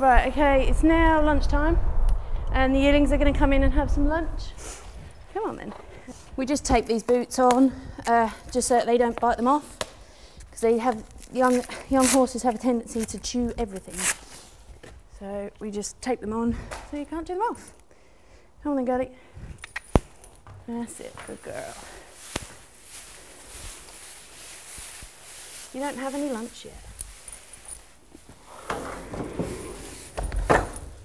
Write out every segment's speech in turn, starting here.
Right, okay, it's now lunchtime and the yearlings are going to come in and have some lunch. Come on then. We just tape these boots on just so that they don't bite them off, because they have young horses have a tendency to chew everything. So we just tape them on so you can't chew them off. Come on then, Gully. That's it, good girl. You don't have any lunch yet.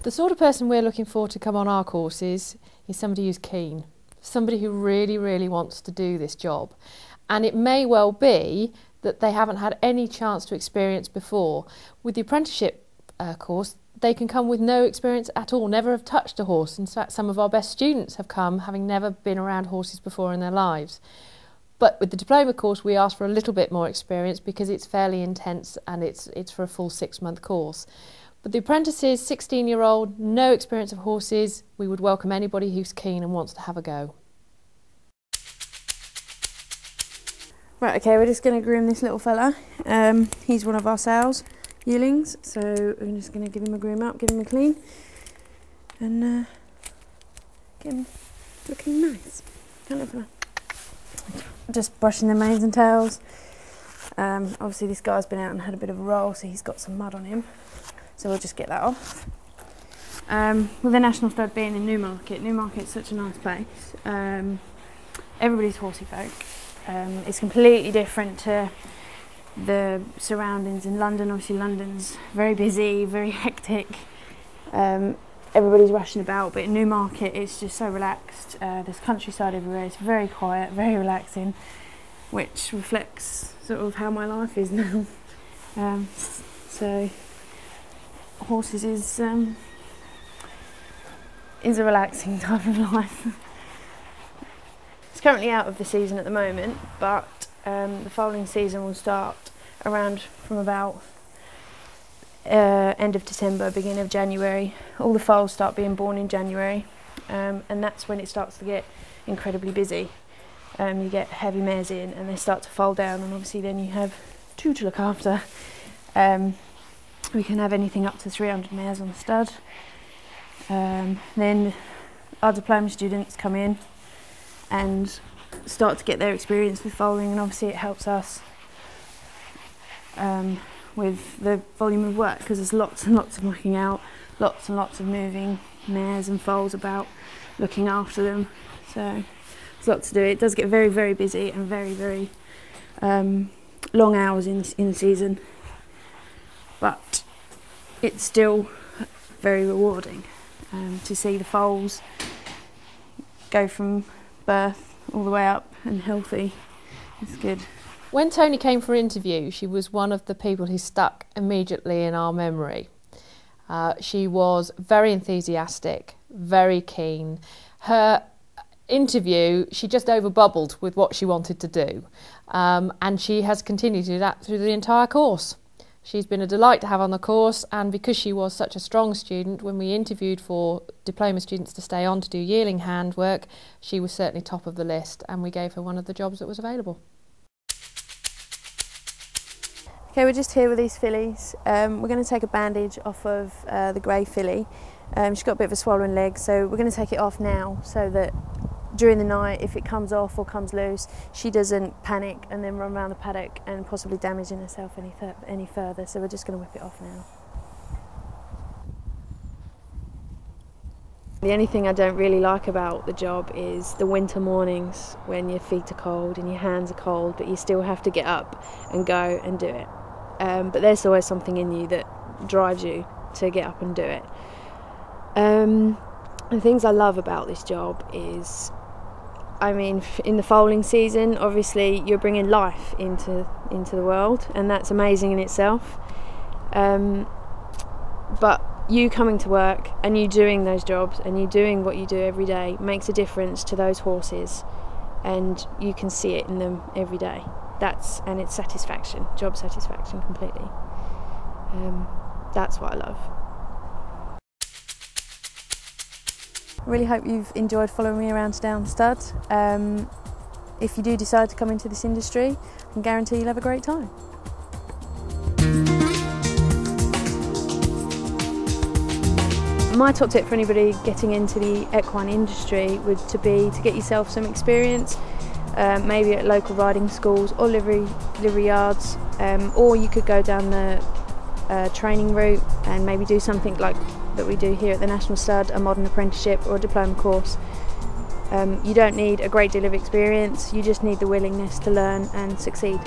The sort of person we're looking for to come on our courses is somebody who's keen, somebody who really, really wants to do this job. And it may well be that they haven't had any chance to experience before. With the apprenticeship course, they can come with no experience at all, never have touched a horse. In fact, some of our best students have come having never been around horses before in their lives. But with the diploma course, we ask for a little bit more experience because it's fairly intense and it's for a full 6-month course. But the apprentices, 16-year-old, no experience of horses, we would welcome anybody who's keen and wants to have a go. Right, okay, we're just going to groom this little fella. He's one of our sales yearlings, so we're just going to give him a groom up, give him a clean, and get him looking nice. Just brushing their manes and tails. Obviously this guy's been out and had a bit of a roll, so he's got some mud on him. So we'll just get that off. With the National Stud being in Newmarket, Newmarket's such a nice place. Everybody's horsey folk. It's completely different to the surroundings in London. Obviously London's very busy, very hectic. Everybody's rushing about, but in Newmarket it's just so relaxed. There's countryside everywhere, it's very quiet, very relaxing, which reflects sort of how my life is now. So horses is a relaxing type of life. It's currently out of the season at the moment, but the foaling season will start around from about end of December, beginning of January. All the foals start being born in January, and that's when it starts to get incredibly busy. You get heavy mares in and they start to foal down, and obviously then you have two to look after. We can have anything up to 300 mares on the stud. Then our diploma students come in and start to get their experience with foaling, and obviously it helps us with the volume of work, because there's lots and lots of mucking out, lots and lots of moving mares and foals about, looking after them. So there's lots to do. It does get very, very busy and very, very long hours in the season. But it's still very rewarding to see the foals go from birth all the way up and healthy. It's good. When Tony came for an interview, she was one of the people who stuck immediately in our memory. She was very enthusiastic, very keen. Her interview, she just overbubbled with what she wanted to do, and she has continued to do that through the entire course. She's been a delight to have on the course, and because she was such a strong student, when we interviewed for diploma students to stay on to do yearling hand work, she was certainly top of the list, and we gave her one of the jobs that was available. Okay, we're just here with these fillies. We're going to take a bandage off of the grey filly. She's got a bit of a swollen leg, so we're going to take it off now so that during the night, if it comes off or comes loose, she doesn't panic and then run around the paddock and possibly damaging herself any further. So we're just going to whip it off now. The only thing I don't really like about the job is the winter mornings when your feet are cold and your hands are cold, but you still have to get up and go and do it. But there's always something in you that drives you to get up and do it. The things I love about this job is, I mean, in the foaling season, obviously you're bringing life into the world, and that's amazing in itself. But you coming to work and you doing those jobs and you doing what you do every day makes a difference to those horses, and you can see it in them every day. And it's satisfaction, job satisfaction completely. That's what I love. I really hope you've enjoyed following me around to Down Stud. If you do decide to come into this industry, I can guarantee you'll have a great time. My top tip for anybody getting into the equine industry would be to get yourself some experience, maybe at local riding schools or livery yards, or you could go down the training route and maybe do something like that we do here at the National Stud, a modern apprenticeship or a diploma course. You don't need a great deal of experience, you just need the willingness to learn and succeed.